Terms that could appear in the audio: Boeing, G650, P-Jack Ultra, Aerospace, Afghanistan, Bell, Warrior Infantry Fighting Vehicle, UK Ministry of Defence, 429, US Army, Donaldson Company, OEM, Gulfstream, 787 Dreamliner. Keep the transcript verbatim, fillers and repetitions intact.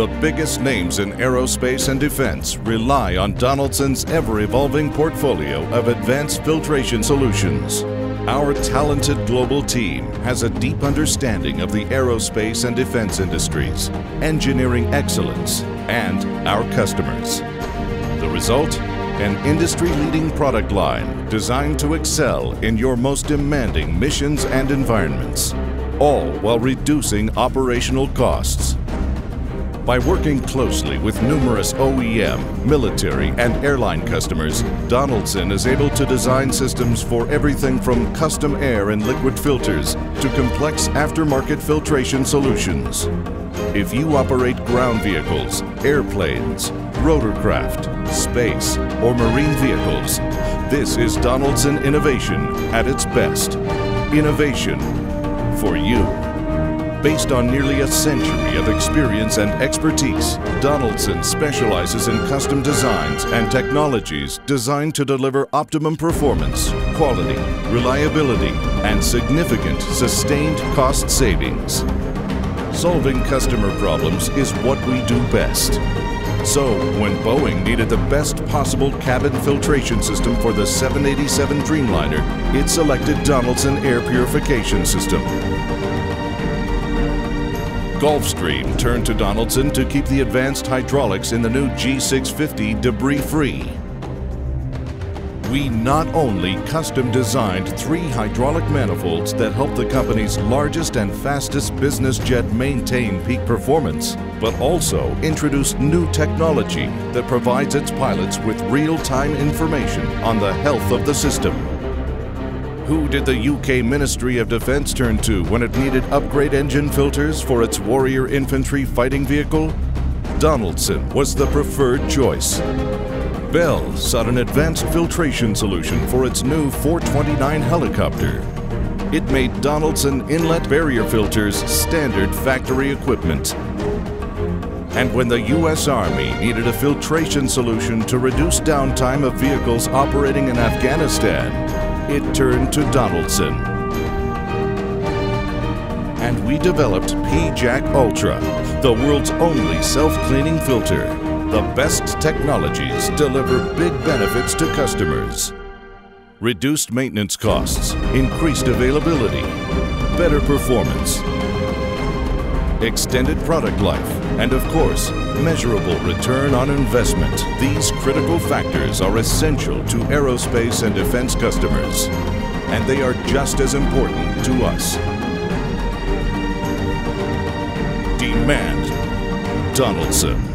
The biggest names in aerospace and defense rely on Donaldson's ever-evolving portfolio of advanced filtration solutions. Our talented global team has a deep understanding of the aerospace and defense industries, engineering excellence, and our customers. The result? An industry-leading product line designed to excel in your most demanding missions and environments, all while reducing operational costs. By working closely with numerous O E M, military, and airline customers, Donaldson is able to design systems for everything from custom air and liquid filters to complex aftermarket filtration solutions. If you operate ground vehicles, airplanes, rotorcraft, space, or marine vehicles, this is Donaldson innovation at its best. Innovation for you. Based on nearly a century of experience and expertise, Donaldson specializes in custom designs and technologies designed to deliver optimum performance, quality, reliability, and significant sustained cost savings. Solving customer problems is what we do best. So, when Boeing needed the best possible cabin filtration system for the seven eighty-seven Dreamliner, it selected Donaldson Air Purification System. Gulfstream turned to Donaldson to keep the advanced hydraulics in the new G six fifty debris-free. We not only custom-designed three hydraulic manifolds that help the company's largest and fastest business jet maintain peak performance, but also introduced new technology that provides its pilots with real-time information on the health of the system. Who did the U K Ministry of Defence turn to when it needed upgrade engine filters for its Warrior Infantry Fighting Vehicle? Donaldson was the preferred choice. Bell sought an advanced filtration solution for its new four twenty-nine helicopter. It made Donaldson inlet barrier filters standard factory equipment. And when the U S Army needed a filtration solution to reduce downtime of vehicles operating in Afghanistan, it turned to Donaldson. And we developed P-Jack Ultra, the world's only self-cleaning filter. The best technologies deliver big benefits to customers. Reduced maintenance costs, increased availability, better performance, extended product life, and of course, measurable return on investment. These critical factors are essential to aerospace and defense customers, and they are just as important to us. Demand Donaldson.